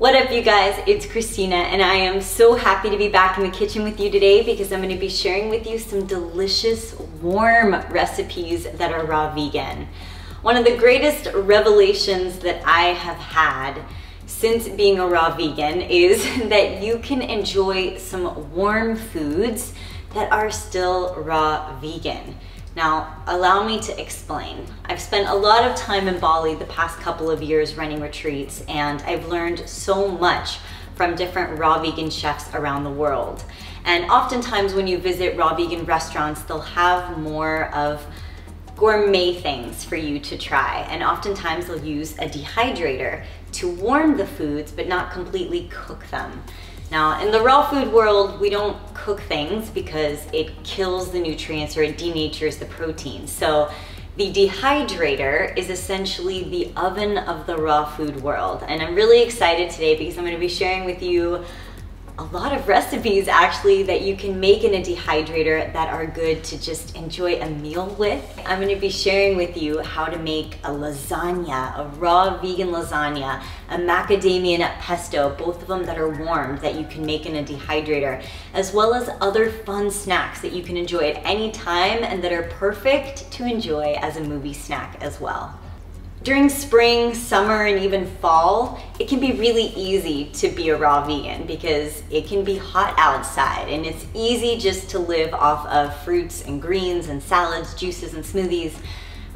What up, you guys? It's Christina, and I am so happy to be back in the kitchen with you today because I'm going to be sharing with you some delicious, warm recipes that are raw vegan. One of the greatest revelations that I have had since being a raw vegan is that you can enjoy some warm foods that are still raw vegan. Now, allow me to explain. I've spent a lot of time in Bali the past couple of years running retreats, and I've learned so much from different raw vegan chefs around the world. And oftentimes when you visit raw vegan restaurants, they'll have more of gourmet things for you to try. And oftentimes they'll use a dehydrator to warm the foods, but not completely cook them. Now, in the raw food world, we don't cook things because it kills the nutrients or it denatures the protein. So the dehydrator is essentially the oven of the raw food world. And I'm really excited today because I'm going to be sharing with you a lot of recipes actually that you can make in a dehydrator that are good to just enjoy a meal with. I'm going to be sharing with you how to make a lasagna, a raw vegan lasagna, a macadamia nut pesto, both of them that are warm that you can make in a dehydrator, as well as other fun snacks that you can enjoy at any time and that are perfect to enjoy as a movie snack as well. During spring, summer, and even fall, it can be really easy to be a raw vegan because it can be hot outside and it's easy just to live off of fruits and greens and salads, juices and smoothies.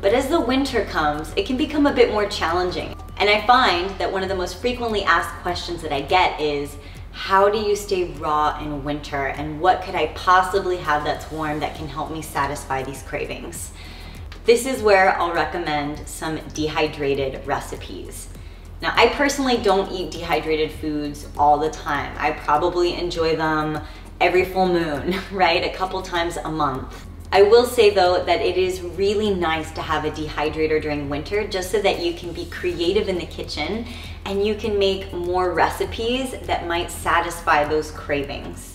But as the winter comes, it can become a bit more challenging. And I find that one of the most frequently asked questions that I get is, how do you stay raw in winter? And what could I possibly have that's warm that can help me satisfy these cravings? This is where I'll recommend some dehydrated recipes. Now, I personally don't eat dehydrated foods all the time. I probably enjoy them every full moon, right? A couple times a month. I will say though that it is really nice to have a dehydrator during winter just so that you can be creative in the kitchen and you can make more recipes that might satisfy those cravings.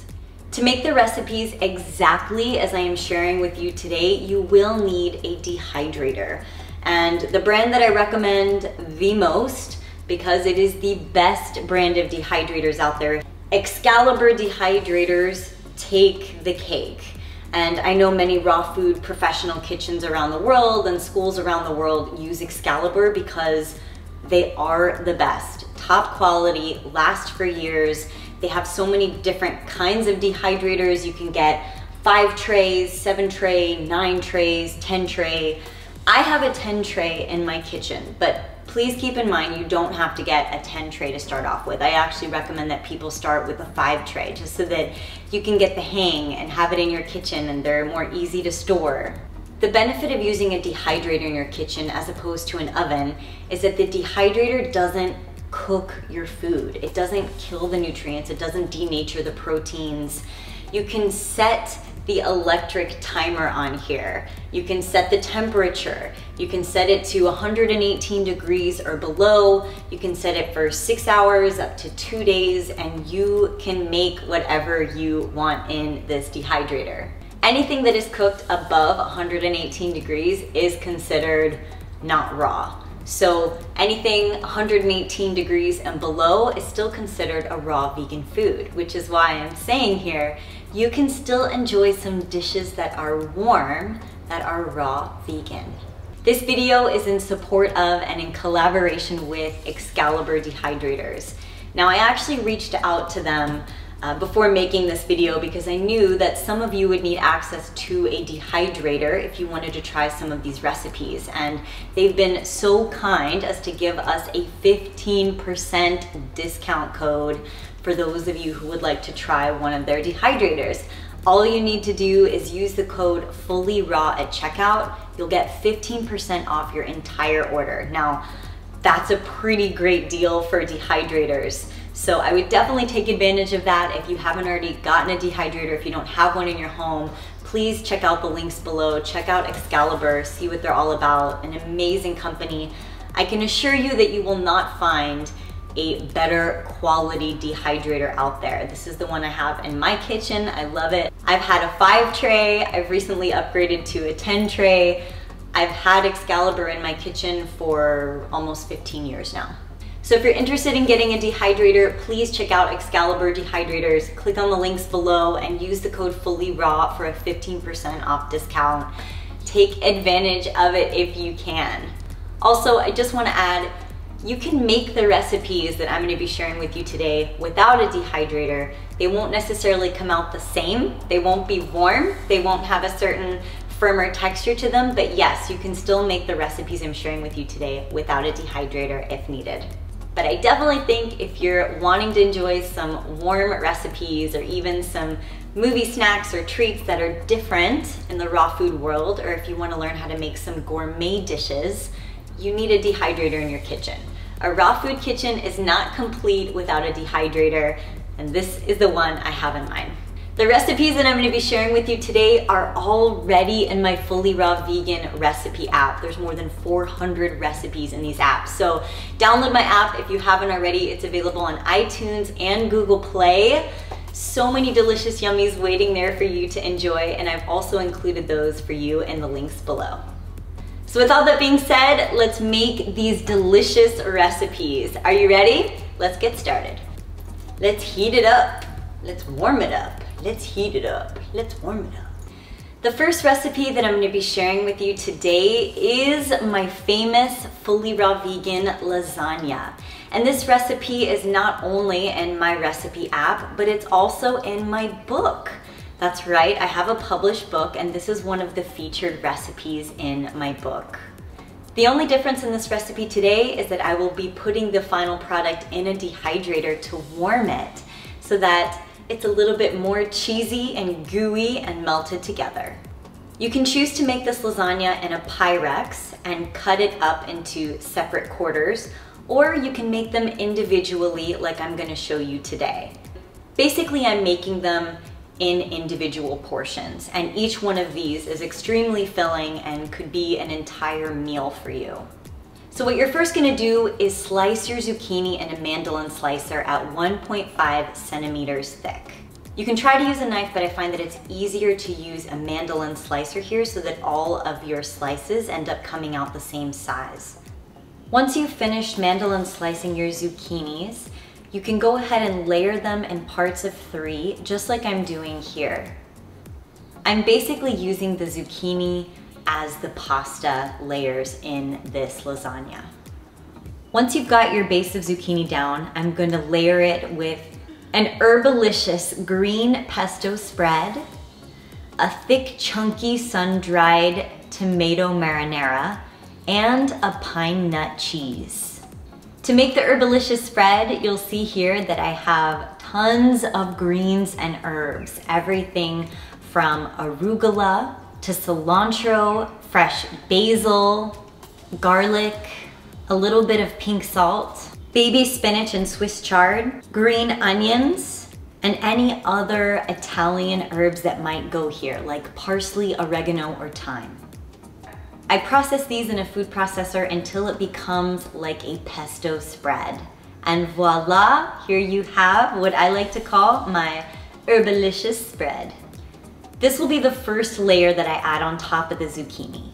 To make the recipes exactly as I am sharing with you today, you will need a dehydrator. And the brand that I recommend the most, because it is the best brand of dehydrators out there, Excalibur dehydrators take the cake. And I know many raw food professional kitchens around the world and schools around the world use Excalibur because they are the best. Top quality, last for years. They have so many different kinds of dehydrators. You can get 5 trays, 7 tray, 9 trays, 10 tray. I have a 10 tray in my kitchen, but please keep in mind you don't have to get a 10 tray to start off with. I actually recommend that people start with a 5 tray just so that you can get the hang and have it in your kitchen and they're more easy to store. The benefit of using a dehydrator in your kitchen as opposed to an oven is that the dehydrator doesn't cook your food. It doesn't kill the nutrients. It doesn't denature the proteins. You can set the electric timer on here. You can set the temperature. You can set it to 118 degrees or below. You can set it for 6 hours up to 2 days, and you can make whatever you want in this dehydrator. Anything that is cooked above 118 degrees is considered not raw. So anything 118 degrees and below is still considered a raw vegan food, which is why I'm saying here, you can still enjoy some dishes that are warm, that are raw vegan. This video is in support of and in collaboration with Excalibur Dehydrators. Now, I actually reached out to them before making this video because I knew that some of you would need access to a dehydrator if you wanted to try some of these recipes, and they've been so kind as to give us a 15% discount code for those of you who would like to try one of their dehydrators. All you need to do is use the code Fully Raw at checkout. You'll get 15% off your entire order. Now, that's a pretty great deal for dehydrators. So I would definitely take advantage of that. If you haven't already gotten a dehydrator, if you don't have one in your home, please check out the links below. Check out Excalibur, see what they're all about. An amazing company. I can assure you that you will not find a better quality dehydrator out there. This is the one I have in my kitchen. I love it. I've had a 5 tray. I've recently upgraded to a 10 tray. I've had Excalibur in my kitchen for almost 15 years now. So if you're interested in getting a dehydrator, please check out Excalibur Dehydrators. Click on the links below and use the code FULLYRAW for a 15% off discount. Take advantage of it if you can. Also, I just want to add, you can make the recipes that I'm going to be sharing with you today without a dehydrator. They won't necessarily come out the same. They won't be warm. They won't have a certain firmer texture to them, but yes, you can still make the recipes I'm sharing with you today without a dehydrator if needed. But I definitely think if you're wanting to enjoy some warm recipes or even some movie snacks or treats that are different in the raw food world, or if you want to learn how to make some gourmet dishes, you need a dehydrator in your kitchen. A raw food kitchen is not complete without a dehydrator, and this is the one I have in mind. The recipes that I'm going to be sharing with you today are already in my Fully Raw Vegan recipe app. There's more than 400 recipes in these apps. So download my app if you haven't already. It's available on iTunes and Google Play. So many delicious yummies waiting there for you to enjoy, and I've also included those for you in the links below. So with all that being said, let's make these delicious recipes. Are you ready? Let's get started. Let's heat it up. Let's warm it up. Let's heat it up. Let's warm it up. The first recipe that I'm going to be sharing with you today is my famous Fully Raw Vegan lasagna. And this recipe is not only in my recipe app, but it's also in my book. That's right, I have a published book, and this is one of the featured recipes in my book. The only difference in this recipe today is that I will be putting the final product in a dehydrator to warm it so that it's a little bit more cheesy and gooey and melted together. You can choose to make this lasagna in a Pyrex and cut it up into separate quarters, or you can make them individually like I'm going to show you today. Basically, I'm making them in individual portions, and each one of these is extremely filling and could be an entire meal for you. So what you're first going to do is slice your zucchini in a mandolin slicer at 1.5 centimeters thick. You can try to use a knife, but I find that it's easier to use a mandolin slicer here so that all of your slices end up coming out the same size. Once you've finished mandolin slicing your zucchinis, you can go ahead and layer them in parts of 3, just like I'm doing here. I'm basically using the zucchini as the pasta layers in this lasagna. Once you've got your base of zucchini down, I'm going to layer it with an herbalicious green pesto spread, a thick chunky sun-dried tomato marinara, and a pine nut cheese. To make the herbalicious spread, you'll see here that I have tons of greens and herbs, everything from arugula to cilantro, fresh basil, garlic, a little bit of pink salt, baby spinach and Swiss chard, green onions, and any other Italian herbs that might go here, like parsley, oregano, or thyme. I process these in a food processor until it becomes like a pesto spread. And voila, here you have what I like to call my herbalicious spread. This will be the first layer that I add on top of the zucchini.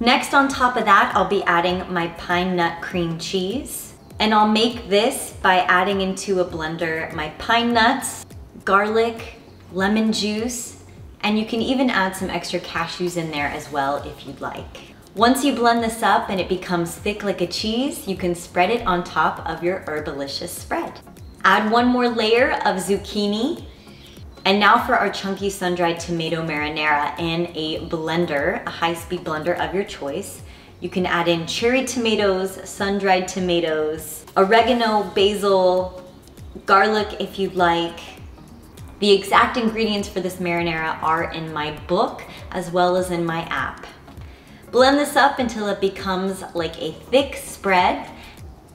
Next, on top of that, I'll be adding my pine nut cream cheese, and I'll make this by adding into a blender my pine nuts, garlic, lemon juice, and you can even add some extra cashews in there as well if you'd like. Once you blend this up and it becomes thick like a cheese, you can spread it on top of your herbalicious spread. Add one more layer of zucchini. And now for our chunky sun-dried tomato marinara in a blender, a high-speed blender of your choice. You can add in cherry tomatoes, sun-dried tomatoes, oregano, basil, garlic if you'd like. The exact ingredients for this marinara are in my book as well as in my app. Blend this up until it becomes like a thick spread,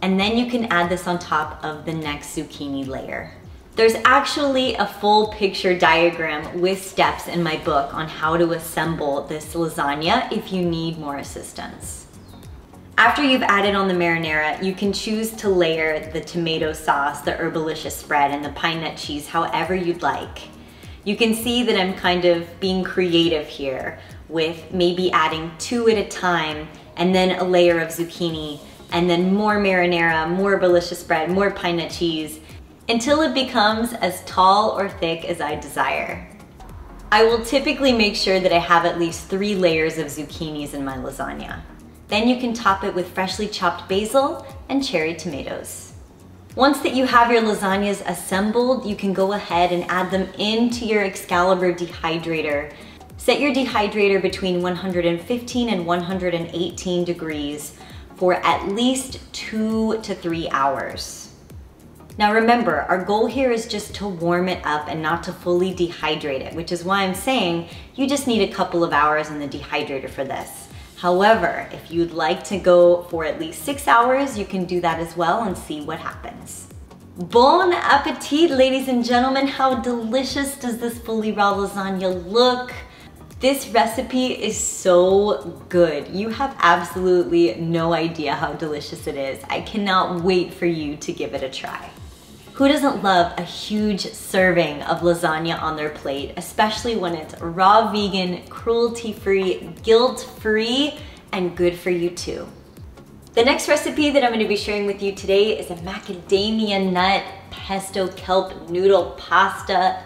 and then you can add this on top of the next zucchini layer. There's actually a full picture diagram with steps in my book on how to assemble this lasagna if you need more assistance. After you've added on the marinara, you can choose to layer the tomato sauce, the herbalicious spread, and the pine nut cheese however you'd like. You can see that I'm kind of being creative here with maybe adding 2 at a time and then a layer of zucchini and then more marinara, more delicious bread, more pine nut cheese, until it becomes as tall or thick as I desire. I will typically make sure that I have at least 3 layers of zucchinis in my lasagna. Then you can top it with freshly chopped basil and cherry tomatoes. Once that you have your lasagnas assembled, you can go ahead and add them into your Excalibur dehydrator. Set your dehydrator between 115 and 118 degrees for at least 2 to 3 hours. Now remember, our goal here is just to warm it up and not to fully dehydrate it, which is why I'm saying you just need a couple of hours in the dehydrator for this. However, if you'd like to go for at least 6 hours, you can do that as well and see what happens. Bon appetit, ladies and gentlemen. How delicious does this fully raw lasagna look? This recipe is so good. You have absolutely no idea how delicious it is. I cannot wait for you to give it a try. Who doesn't love a huge serving of lasagna on their plate, especially when it's raw vegan, cruelty-free, guilt-free, and good for you too. The next recipe that I'm going to be sharing with you today is a macadamia nut pesto kelp noodle pasta.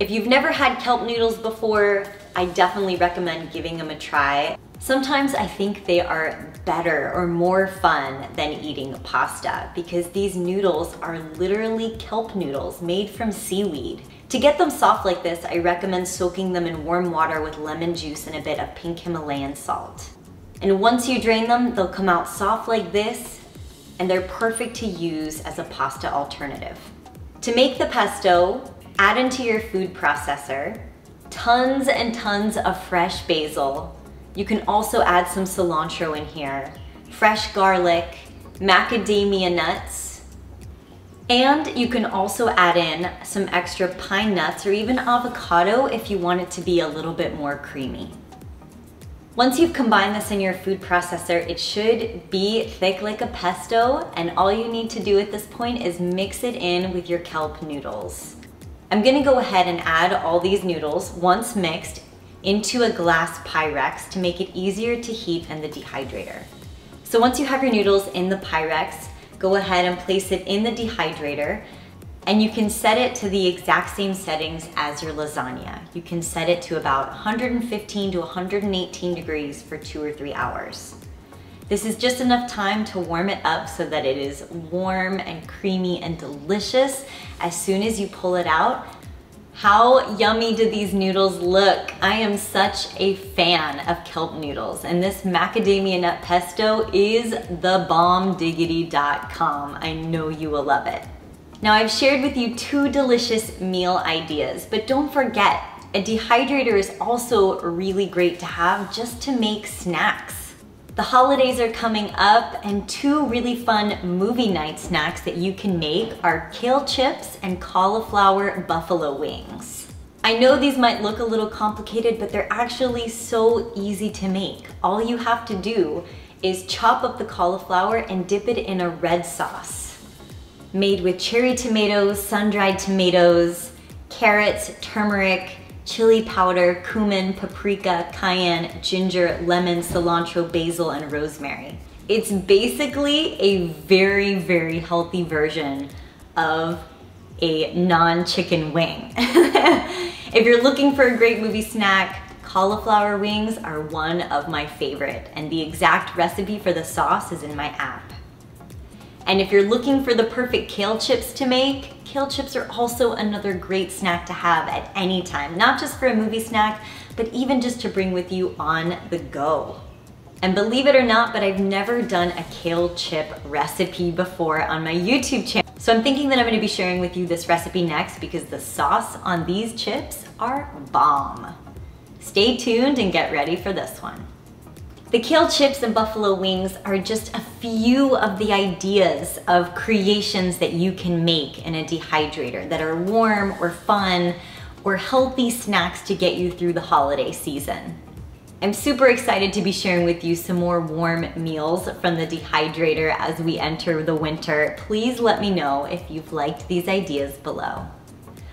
If you've never had kelp noodles before, I definitely recommend giving them a try. Sometimes I think they are better or more fun than eating pasta because these noodles are literally kelp noodles made from seaweed. To get them soft like this, I recommend soaking them in warm water with lemon juice and a bit of pink Himalayan salt. And once you drain them, they'll come out soft like this, and they're perfect to use as a pasta alternative. To make the pesto, add into your food processor tons and tons of fresh basil. You can also add some cilantro in here, fresh garlic, macadamia nuts, and you can also add in some extra pine nuts or even avocado if you want it to be a little bit more creamy. Once you've combined this in your food processor, it should be thick like a pesto, and all you need to do at this point is mix it in with your kelp noodles. I'm gonna go ahead and add all these noodles, once mixed, into a glass Pyrex to make it easier to heat in the dehydrator. So once you have your noodles in the Pyrex, go ahead and place it in the dehydrator, and you can set it to the exact same settings as your lasagna. You can set it to about 115 to 118 degrees for 2 or 3 hours. This is just enough time to warm it up so that it is warm and creamy and delicious as soon as you pull it out. How yummy do these noodles look? I am such a fan of kelp noodles, and this macadamia nut pesto is thebombdiggity.com. I know you will love it. Now I've shared with you 2 delicious meal ideas, but don't forget, a dehydrator is also really great to have just to make snacks. The holidays are coming up, and 2 really fun movie night snacks that you can make are kale chips and cauliflower buffalo wings. I know these might look a little complicated, but they're actually so easy to make. All you have to do is chop up the cauliflower and dip it in a red sauce. Made with cherry tomatoes, sun-dried tomatoes, carrots, turmeric, chili powder, cumin, paprika, cayenne, ginger, lemon, cilantro, basil, and rosemary. It's basically a very, very healthy version of a non-chicken wing. If you're looking for a great movie snack, cauliflower wings are one of my favorite, and the exact recipe for the sauce is in my app. And if you're looking for the perfect kale chips to make, kale chips are also another great snack to have at any time, not just for a movie snack, but even just to bring with you on the go. And believe it or not, but I've never done a kale chip recipe before on my YouTube channel. So I'm thinking that I'm gonna be sharing with you this recipe next because the sauce on these chips are bomb. Stay tuned and get ready for this one. The kale chips and buffalo wings are just a few of the ideas of creations that you can make in a dehydrator that are warm or fun or healthy snacks to get you through the holiday season. I'm super excited to be sharing with you some more warm meals from the dehydrator as we enter the winter. Please let me know if you've liked these ideas below.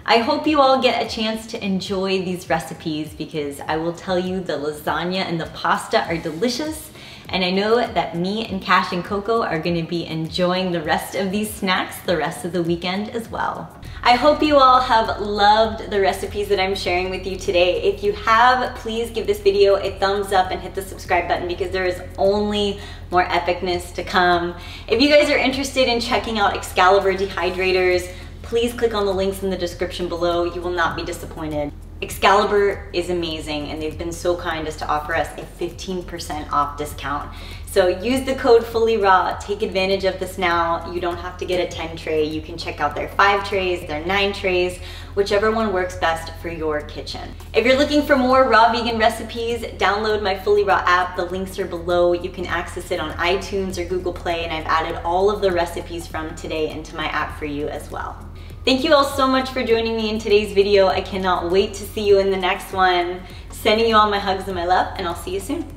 I hope you all get a chance to enjoy these recipes because I will tell you the lasagna and the pasta are delicious And I know that me and Cash and Coco are gonna be enjoying the rest of these snacks the rest of the weekend as well. I hope you all have loved the recipes that I'm sharing with you today. If you have, please give this video a thumbs up and hit the subscribe button because there is only more epicness to come. If you guys are interested in checking out Excalibur dehydrators, please click on the links in the description below. You will not be disappointed. Excalibur is amazing and they've been so kind as to offer us a 15% off discount. So use the code Fully Raw, take advantage of this now. You don't have to get a 10 tray. You can check out their 5 trays, their 9 trays, whichever one works best for your kitchen. If you're looking for more raw vegan recipes, download my Fully Raw app. The links are below. You can access it on iTunes or Google Play, and I've added all of the recipes from today into my app for you as well. Thank you all so much for joining me in today's video. I cannot wait to see you in the next one. Sending you all my hugs and my love, and I'll see you soon.